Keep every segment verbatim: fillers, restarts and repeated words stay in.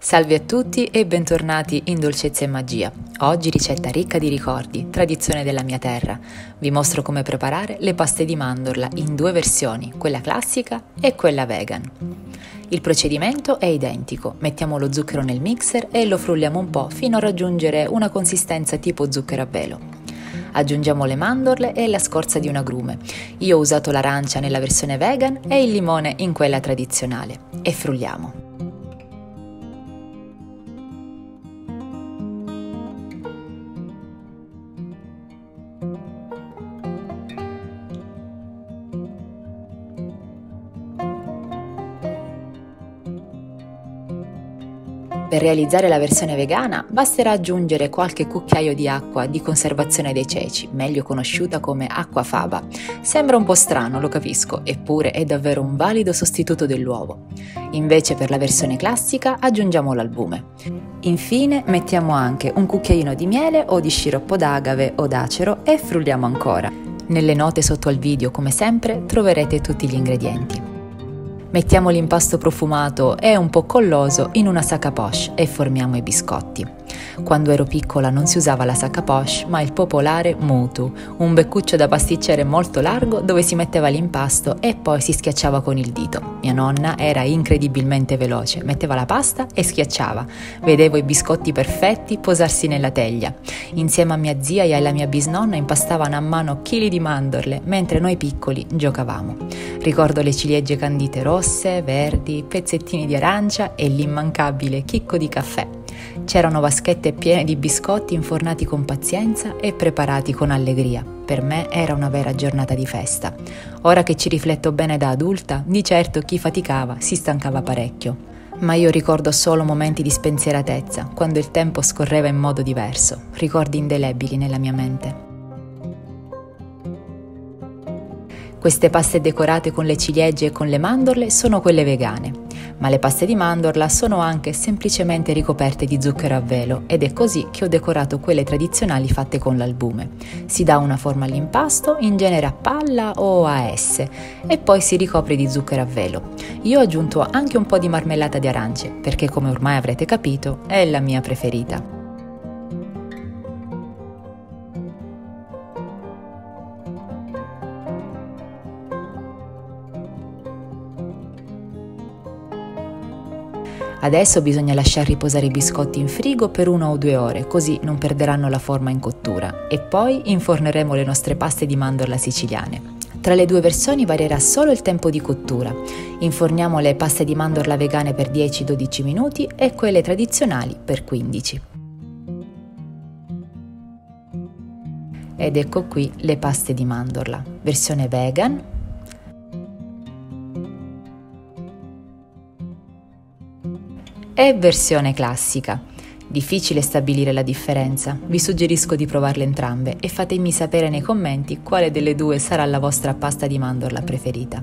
Salve a tutti e bentornati in Dolcezza e Magia. Oggi ricetta ricca di ricordi, tradizione della mia terra. Vi mostro come preparare le paste di mandorla in due versioni, quella classica e quella vegan. Il procedimento è identico, mettiamo lo zucchero nel mixer e lo frulliamo un po' fino a raggiungere una consistenza tipo zucchero a velo. Aggiungiamo le mandorle e la scorza di un agrume. Io ho usato l'arancia nella versione vegan e il limone in quella tradizionale e frulliamo. Per realizzare la versione vegana basterà aggiungere qualche cucchiaio di acqua di conservazione dei ceci, meglio conosciuta come acqua faba. Sembra un po' strano, lo capisco, eppure è davvero un valido sostituto dell'uovo. Invece per la versione classica aggiungiamo l'albume. Infine mettiamo anche un cucchiaino di miele o di sciroppo d'agave o d'acero e frulliamo ancora. Nelle note sotto al video, come sempre, troverete tutti gli ingredienti. Mettiamo l'impasto profumato e un po' colloso in una sac à poche e formiamo i biscotti. Quando ero piccola non si usava la sac à poche ma il popolare mutu, un beccuccio da pasticcere molto largo dove si metteva l'impasto e poi si schiacciava con il dito. Mia nonna era incredibilmente veloce, metteva la pasta e schiacciava. Vedevo i biscotti perfetti posarsi nella teglia. Insieme a mia zia e alla mia bisnonna impastavano a mano chili di mandorle mentre noi piccoli giocavamo. Ricordo le ciliegie candite rosse, rosse, verdi, pezzettini di arancia e l'immancabile chicco di caffè. C'erano vaschette piene di biscotti infornati con pazienza e preparati con allegria. Per me era una vera giornata di festa. Ora che ci rifletto bene da adulta, di certo chi faticava si stancava parecchio. Ma io ricordo solo momenti di spensieratezza, quando il tempo scorreva in modo diverso, ricordi indelebili nella mia mente. Queste paste decorate con le ciliegie e con le mandorle sono quelle vegane, ma le paste di mandorla sono anche semplicemente ricoperte di zucchero a velo ed è così che ho decorato quelle tradizionali fatte con l'albume. Si dà una forma all'impasto, in genere a palla o a S, e poi si ricopre di zucchero a velo. Io ho aggiunto anche un po' di marmellata di arance, perché come ormai avrete capito è la mia preferita. Adesso bisogna lasciar riposare i biscotti in frigo per una o due ore, così non perderanno la forma in cottura. E poi inforneremo le nostre paste di mandorla siciliane. Tra le due versioni varierà solo il tempo di cottura. Inforniamo le paste di mandorla vegane per dieci dodici minuti e quelle tradizionali per quindici. Ed ecco qui le paste di mandorla, versione vegan. E versione classica. Difficile stabilire la differenza, vi suggerisco di provarle entrambe e fatemi sapere nei commenti quale delle due sarà la vostra pasta di mandorla preferita.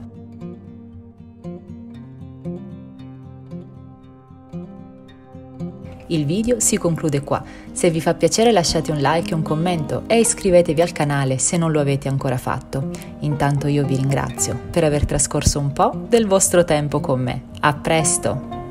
Il video si conclude qua, se vi fa piacere lasciate un like e un commento e iscrivetevi al canale se non lo avete ancora fatto. Intanto io vi ringrazio per aver trascorso un po' del vostro tempo con me. A presto!